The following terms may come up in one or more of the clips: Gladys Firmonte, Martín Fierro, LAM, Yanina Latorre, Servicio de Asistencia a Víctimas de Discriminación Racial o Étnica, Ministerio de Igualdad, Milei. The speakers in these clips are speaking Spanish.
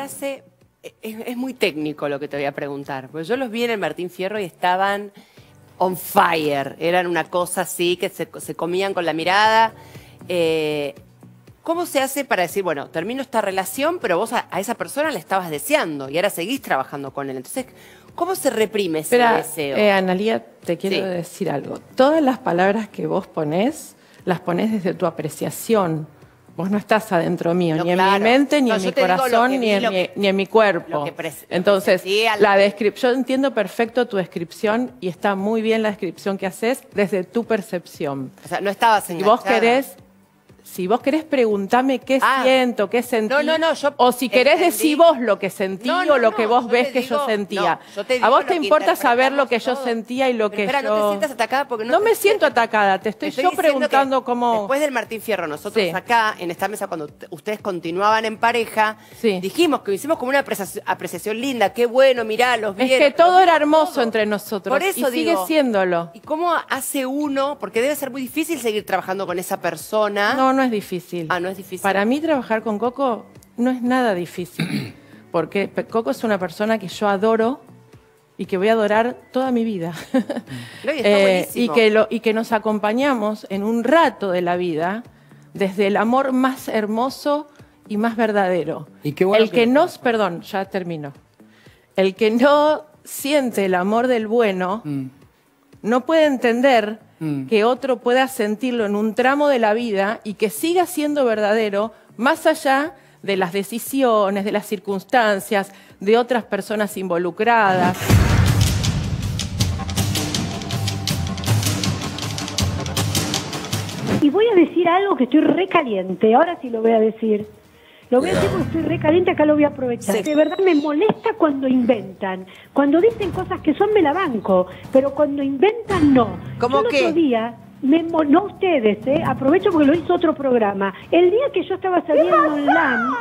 hace... Es muy técnico lo que te voy a preguntar. Porque yo los vi en el Martín Fierro y estaban on fire. Eran una cosa así que se comían con la mirada. ¿Cómo se hace para decir, bueno, termino esta relación, pero vos a esa persona la estabas deseando y ahora seguís trabajando con él? Entonces, ¿cómo se reprime ese deseo? Analía, te quiero decir algo. Todas las palabras que vos ponés, las ponés desde tu apreciación. Vos no estás adentro mío, no, ni claro. En mi mente, ni no, en mi corazón, ni en mi cuerpo. Entonces, la descripción, yo entiendo perfecto tu descripción y está muy bien la descripción que haces desde tu percepción. O sea, no estabas enganchada. Si vos querés, preguntame qué siento, qué sentí. No, yo o si querés decir vos lo que sentí o lo que vos ves que yo sentía. A vos te importa saber lo que yo sentía y lo que yo... Espera, no te sientas atacada porque no... No me siento atacada, te estoy yo preguntando cómo... Después del Martín Fierro, nosotros acá, en esta mesa, cuando ustedes continuaban en pareja, dijimos que hicimos como una apreciación linda, qué bueno, mirá, los vieron... Es que todo era hermoso entre nosotros y sigue siéndolo. ¿Y cómo hace uno? Porque debe ser muy difícil seguir trabajando con esa persona... No es difícil. Ah, no es difícil. Para mí trabajar con Coco no es nada difícil, porque Coco es una persona que yo adoro y que voy a adorar toda mi vida. No, y está buenísimo. Y que nos acompañamos en un rato de la vida desde el amor más hermoso y más verdadero. Y qué bueno perdón, ya termino. El que no siente el amor del bueno no puede entender que otro pueda sentirlo en un tramo de la vida y que siga siendo verdadero más allá de las decisiones, de las circunstancias, de otras personas involucradas. Y voy a decir algo que estoy recaliente, ahora sí lo voy a decir. Lo voy a decir porque estoy recaliente, acá lo voy a aprovechar. Sí. De verdad me molesta cuando inventan. Cuando dicen cosas que son, me la banco. Pero cuando inventan, no. ¿Cómo qué? El otro día, no ustedes, aprovecho porque lo hizo otro programa. El día que yo estaba saliendo en LAM,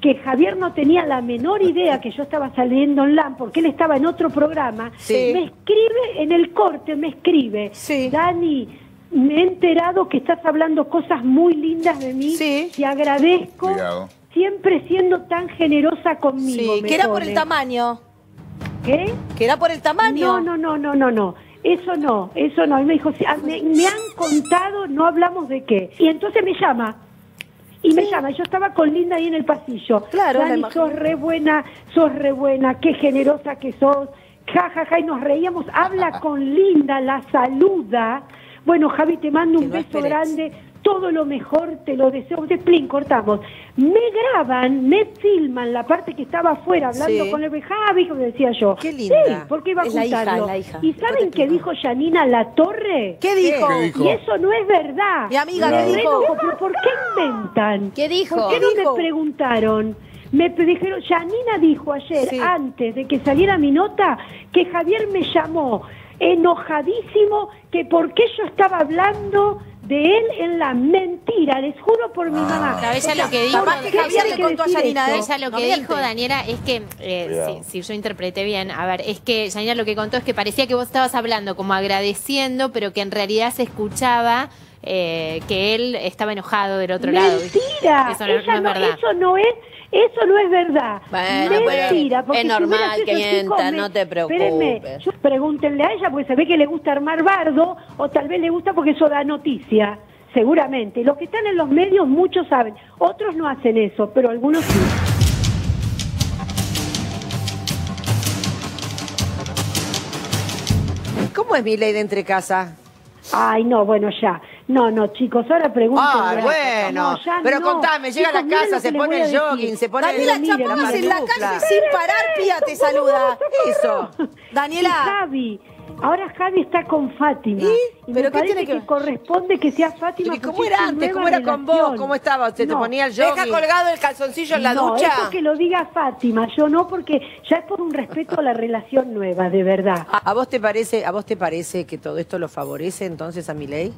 que Javier no tenía la menor idea que yo estaba saliendo en LAM, porque él estaba en otro programa, me escribe en el corte, Dani... Me he enterado que estás hablando cosas muy lindas de mí. Te agradezco siempre siendo tan generosa conmigo. Sí, que era por el tamaño. ¿Qué? Que era por el tamaño. No. Eso no. Y me dijo, me han contado, no hablamos de qué. Y entonces me llama. Yo estaba con Linda ahí en el pasillo. Claro. Dani, sos re buena, qué generosa que sos. Ja, y nos reíamos. Habla con Linda, la saluda. Bueno, Javi, te mando un beso grande, todo lo mejor, te lo deseo. Plin, cortamos. Me graban, me filman la parte que estaba afuera hablando con el Javi, como decía yo. Qué linda. Sí, porque iba a juntarlo. La hija. ¿Y saben qué dijo Yanina Latorre? ¿Qué dijo? Y eso no es verdad. Mi amiga, ¿qué dijo? ¿Por qué inventan? ¿Qué dijo? ¿Por qué no me preguntaron? Me dijeron, Yanina dijo ayer, antes de que saliera mi nota, que Javier me llamó enojadísimo, que por qué yo estaba hablando de él en la mentira, les juro por mi mamá. Claro, ella lo que dijo, Javier le contó a Yanina, ella lo que dijo, Daniela, es que, si yo interpreté bien, a ver, es que Yanina lo que contó es que parecía que vos estabas hablando como agradeciendo, pero que en realidad se escuchaba... que él estaba enojado del otro lado. ¡Mentira! Eso no es verdad. Bueno, mentira, porque es normal que mienta, no te preocupes. Espérenme, pregúntenle a ella porque se ve que le gusta armar bardo o tal vez le gusta porque eso da noticia, seguramente. Los que están en los medios muchos saben, otros no hacen eso, pero algunos sí. ¿Cómo es Milei de entre casa? Ay, no, bueno, ya. No, chicos, ahora pregúntenme. Ah, bueno, pero contame, llega a la casa, se pone el jogging, se pone el... Daniela, chapabas en la calle sin parar, Pía te saluda. Eso. Daniela. Javi. Ahora Javi está con Fátima. ¿Y? ¿Pero qué tiene que ver? Corresponde que sea Fátima. ¿Cómo era antes? ¿Cómo era con vos? ¿Cómo estabas? ¿Te ponía el jogging? ¿Deja colgado el calzoncillo en la ducha? No, eso que lo diga Fátima. Yo no, porque ya es por un respeto a la relación nueva, de verdad. ¿A vos te parece que todo esto lo favorece entonces a Milei?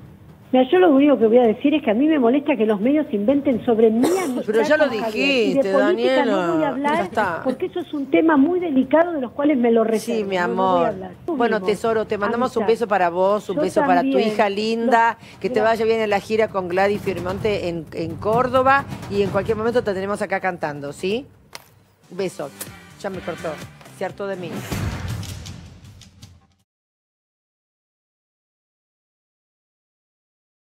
Mira, yo lo único que voy a decir es que a mí me molesta que los medios inventen sobre mí. Pero ya lo dijiste, de Daniela. No voy a hablar porque eso es un tema muy delicado de los cuales me lo reservo. Sí, mi amor. No bueno, mismo. Tesoro, te mandamos un beso para vos, un beso también. Para tu hija linda, que te vaya bien en la gira con Gladys Firmonte en Córdoba y en cualquier momento te tenemos acá cantando, ¿sí? Besos. Ya me cortó. Se hartó de mí.